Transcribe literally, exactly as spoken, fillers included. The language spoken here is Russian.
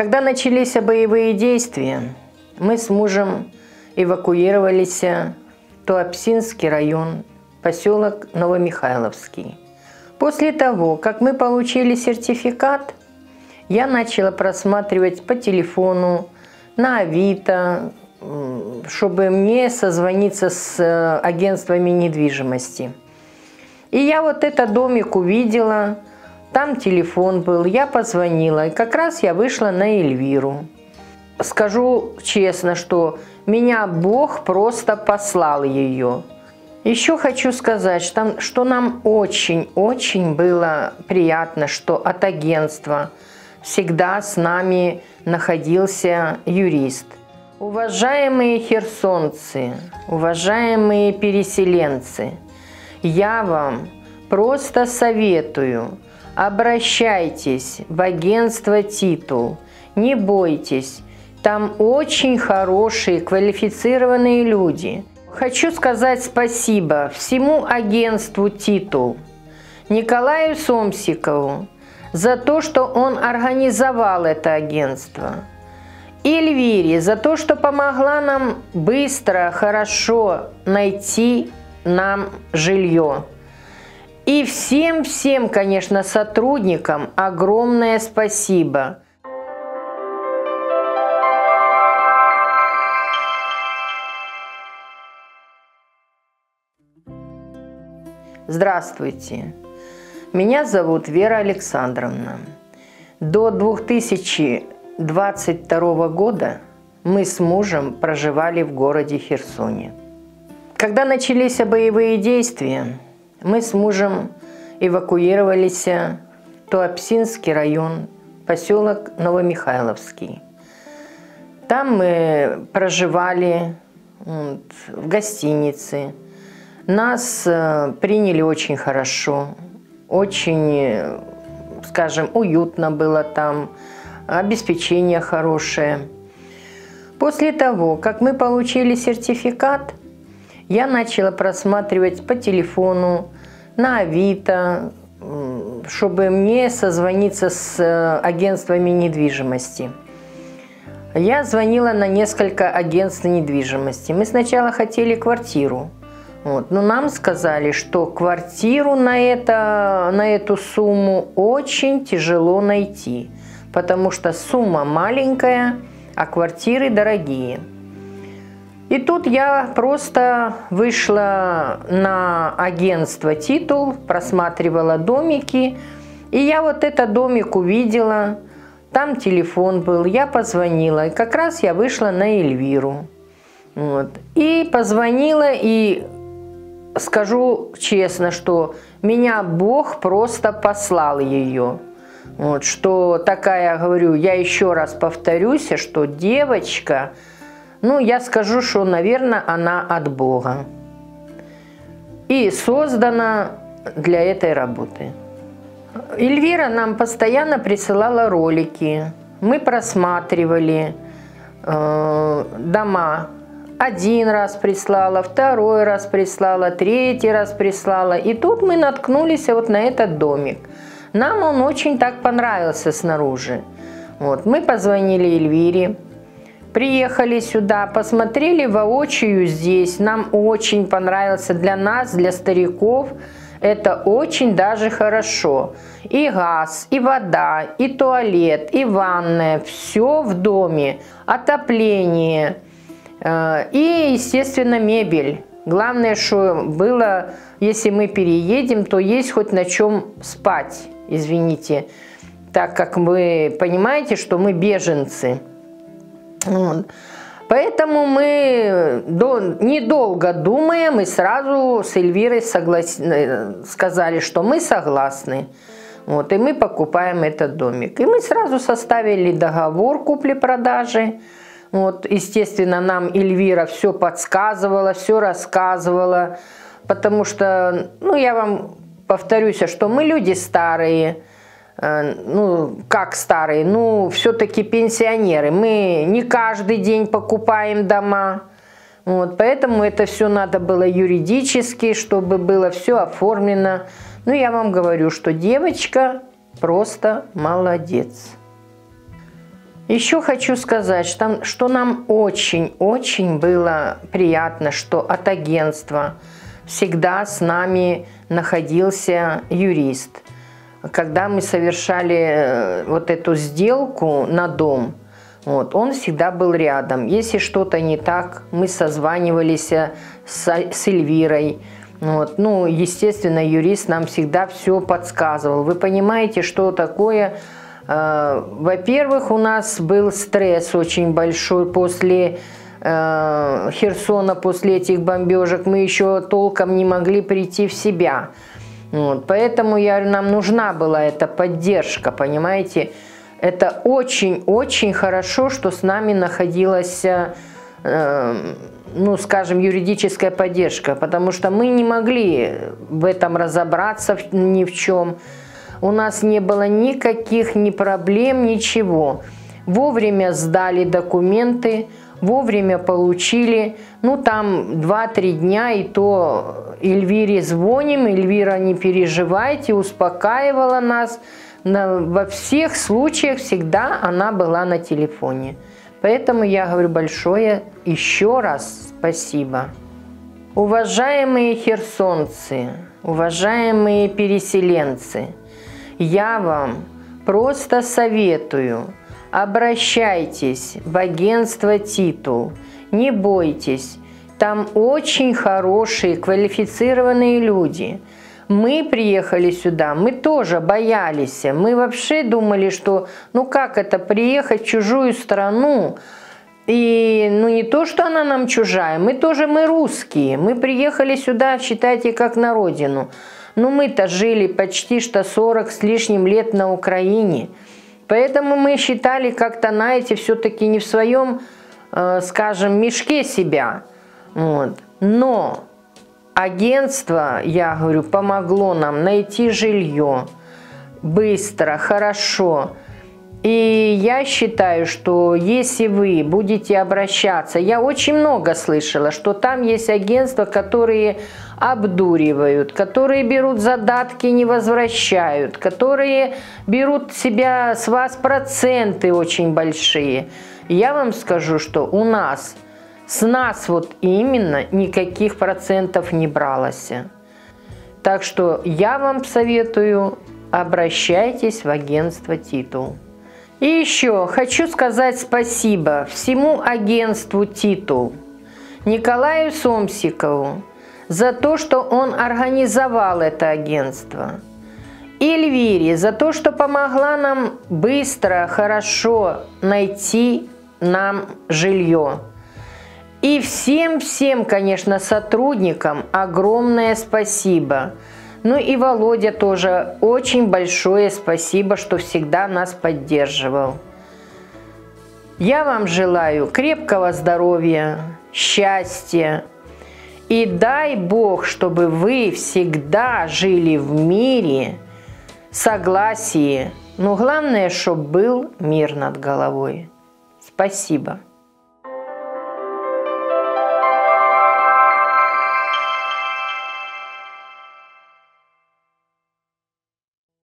Когда начались боевые действия, мы с мужем эвакуировались в Туапсинский район, поселок Новомихайловский. После того, как мы получили сертификат, я начала просматривать по телефону, на Авито, чтобы мне созвониться с агентствами недвижимости. И я вот этот домик увидела, там телефон был, я позвонила, и как раз я вышла на Эльвиру. Скажу честно, что меня Бог просто послал ее. Еще хочу сказать, что нам очень-очень было приятно, что от агентства всегда с нами находился юрист. Уважаемые херсонцы, уважаемые переселенцы, я вам просто советую, обращайтесь в агентство «Титул», не бойтесь, там очень хорошие, квалифицированные люди. Хочу сказать спасибо всему агентству «Титул», Николаю Сомсикову, за то, что он организовал это агентство, и Эльвире за то, что помогла нам быстро, хорошо найти нам жилье. И всем-всем, конечно, сотрудникам огромное спасибо. Здравствуйте, меня зовут Вера Александровна. До две тысячи двадцать второго года мы с мужем проживали в городе Херсоне. Когда начались боевые действия, мы с мужем эвакуировались в Туапсинский район, поселок Новомихайловский. Там мы проживали в гостинице. Нас приняли очень хорошо, очень, скажем, уютно было там, обеспечение хорошее. После того, как мы получили сертификат, я начала просматривать по телефону, на Авито, чтобы мне созвониться с агентствами недвижимости. Я звонила на несколько агентств недвижимости. Мы сначала хотели квартиру, вот, но нам сказали, что квартиру на, это, на эту сумму очень тяжело найти, потому что сумма маленькая, а квартиры дорогие. И тут я просто вышла на агентство «Титул», просматривала домики, и я вот этот домик увидела, там телефон был, я позвонила, и как раз я вышла на Эльвиру. Вот. И позвонила, и скажу честно, что меня Бог просто послал ее. Вот, что такая, говорю, я еще раз повторюсь, что девочка... Ну, я скажу, что, наверное, она от Бога и создана для этой работы. Эльвира нам постоянно присылала ролики. Мы просматривали э, дома. Один раз прислала, второй раз прислала, третий раз прислала. И тут мы наткнулись вот на этот домик. Нам он очень так понравился снаружи. Вот, мы позвонили Эльвире. Приехали сюда, посмотрели воочию здесь. Нам очень понравился, для нас, для стариков. Это очень даже хорошо. И газ, и вода, и туалет, и ванная. Все в доме. Отопление. И, естественно, мебель. Главное, что было, если мы переедем, то есть хоть на чем спать. Извините. Так как вы понимаете, что мы беженцы. Вот. Поэтому мы, недолго думая, мы сразу с Эльвирой соглас... сказали, что мы согласны. Вот, и мы покупаем этот домик. И мы сразу составили договор купли-продажи. Вот, естественно, нам Эльвира все подсказывала, все рассказывала. Потому что, ну, я вам повторюсь, что мы люди старые. Ну, как старые, ну, все-таки пенсионеры. Мы не каждый день покупаем дома. Вот, поэтому это все надо было юридически, чтобы было все оформлено. Ну, я вам говорю, что девочка просто молодец. Еще хочу сказать, что, что нам очень-очень было приятно, что от агентства всегда с нами находился юрист. Когда мы совершали вот эту сделку на дом, вот, он всегда был рядом. Если что-то не так, мы созванивались с, с Эльвирой. Вот. Ну, естественно, юрист нам всегда все подсказывал. Вы понимаете, что такое? Во-первых, у нас был стресс очень большой после Херсона, после этих бомбежек. Мы еще толком не могли прийти в себя. Вот. Поэтому я, нам нужна была эта поддержка, понимаете? Это очень-очень хорошо, что с нами находилась, э, ну, скажем, юридическая поддержка, потому что мы не могли в этом разобраться ни в чем. У нас не было никаких ни проблем, ничего. Вовремя сдали документы, вовремя получили. Ну, там два-три дня, и то Эльвире звоним, Эльвира, не переживайте, успокаивала нас. Во всех случаях всегда она была на телефоне. Поэтому я говорю большое еще раз спасибо. Уважаемые херсонцы, уважаемые переселенцы, я вам просто советую, обращайтесь в агентство «Титул», не бойтесь, там очень хорошие, квалифицированные люди. Мы приехали сюда, мы тоже боялись, мы вообще думали, что ну как это приехать в чужую страну, и ну не то, что она нам чужая, мы тоже мы русские, мы приехали сюда, считайте, как на родину, но мы-то жили почти что сорок с лишним лет на Украине, поэтому мы считали как-то, знаете, все-таки не в своем, э, скажем, мешке себя, вот, но... Агентство, я говорю, помогло нам найти жилье быстро, хорошо. И я считаю, что если вы будете обращаться, я очень много слышала, что там есть агентства, которые обдуривают, которые берут задатки, не возвращают, которые берут себя с вас проценты очень большие. Я вам скажу, что у нас... С нас вот именно никаких процентов не бралось. Так что я вам советую, обращайтесь в агентство «Титул». И еще хочу сказать спасибо всему агентству «Титул», Николаю Сомсикову, за то, что он организовал это агентство. И Эльвире за то, что помогла нам быстро, хорошо найти нам жилье. И всем-всем, конечно, сотрудникам огромное спасибо. Ну и Володя тоже очень большое спасибо, что всегда нас поддерживал. Я вам желаю крепкого здоровья, счастья. И дай Бог, чтобы вы всегда жили в мире, согласии. Но главное, чтобы был мир над головой. Спасибо.